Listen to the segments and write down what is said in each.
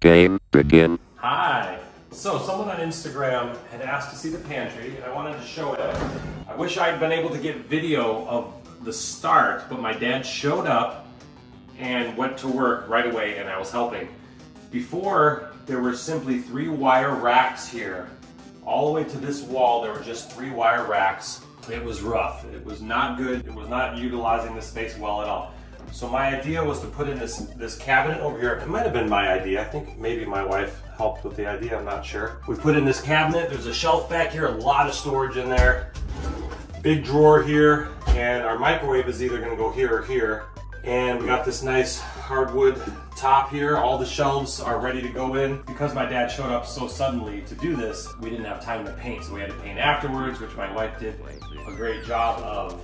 Game begin. Hi. So someone on Instagram had asked to see the pantry and I wanted to show it. I wish I'd been able to get video of the start, but my dad showed up and went to work right away and I was helping. Before, there were simply 3 wire racks here. All the way to this wall, there were just 3 wire racks. It was rough. It was not good. It was not utilizing the space well at all. So my idea was to put in this cabinet over here. It might have been my idea. I think maybe my wife helped with the idea. I'm not sure. We put in this cabinet. There's a shelf back here, a lot of storage in there. Big drawer here, and our microwave is either going to go here or here. And we got this nice hardwood top here. All the shelves are ready to go in. Because my dad showed up so suddenly to do this, we didn't have time to paint, so we had to paint afterwards, which my wife did a great job of.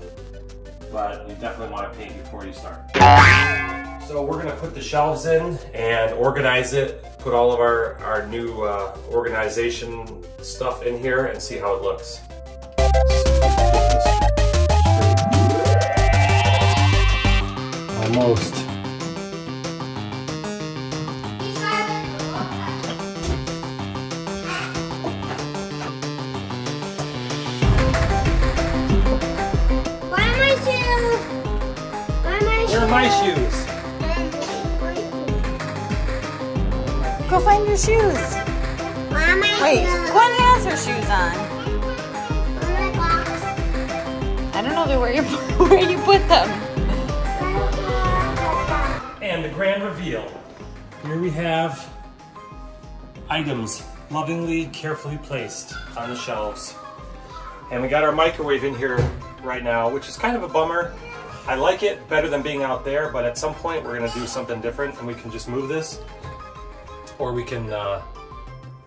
But you definitely want to paint before you start. So we're gonna put the shelves in and organize it, put all of our new organization stuff in here and see how it looks. Almost. My shoes. Go find your shoes. Wait, Gwen has her shoes on. I don't know where you put them. And the grand reveal. Here we have items lovingly, carefully placed on the shelves. And we got our microwave in here right now, which is kind of a bummer. I like it better than being out there, but at some point we're going to do something different and we can just move this. Or we can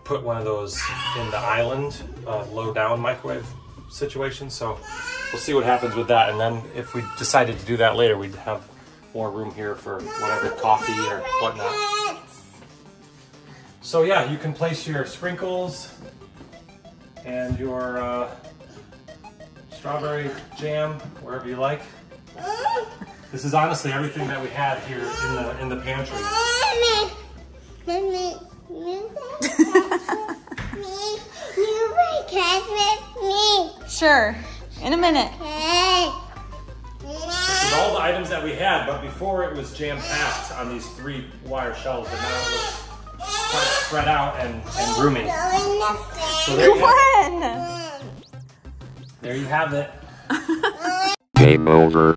put one of those in the island, low down microwave situation. So we'll see what happens with that. And then if we decided to do that later, we'd have more room here for whatever, coffee or whatnot. So yeah, you can place your sprinkles and your strawberry jam wherever you like. This is honestly everything that we had here in the pantry. Sure, in a minute. This is all the items that we had, but before it was jam-packed on these 3 wire shelves, and now it looks kind of spread out and roomy. So there you have it. Game over.